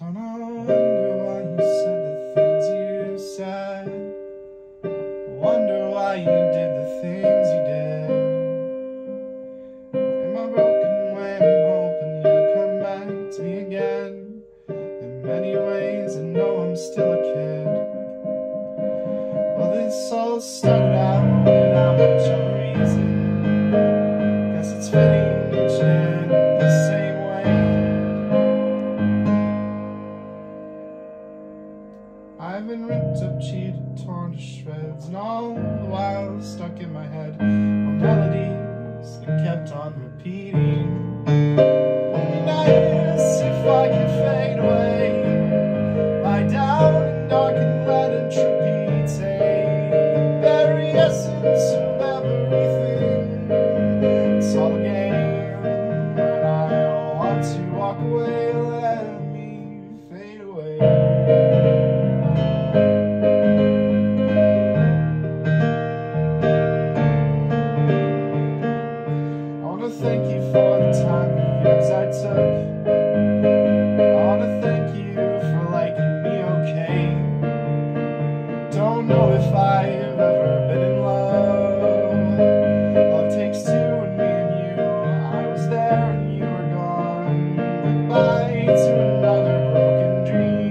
Don't know why you said the things you said. I wonder why you did the things you did. Am I broken when I'm hoping you'll come back to me again? In many ways I know I'm still a kid. Well, this all started out without much of a reason. Guess it's fitting each end the same. I've been ripped up, cheated, torn to shreds, and all the while stuck in my head were melodies that kept on repeating. Only nights if I can fade away, lie down in dark and let it repeat, the very essence of everything. It's all a game, but I want to walk away. Let me fade away. Thank you for the time of yours I took. I wanna thank you for liking me okay. Don't know if I've ever been in love. Love takes two, and me and you, I was there and you were gone. Goodbye to another broken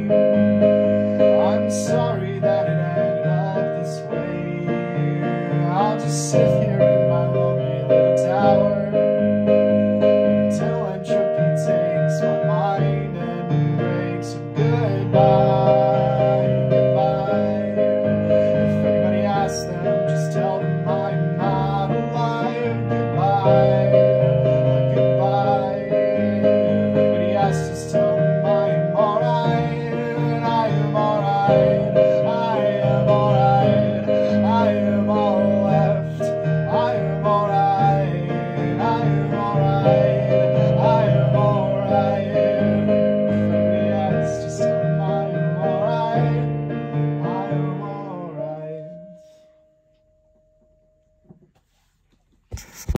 dream. I'm sorry that it ended up this way. I'll just sit here in my lonely little tower. Tell them I am alright, I am alright.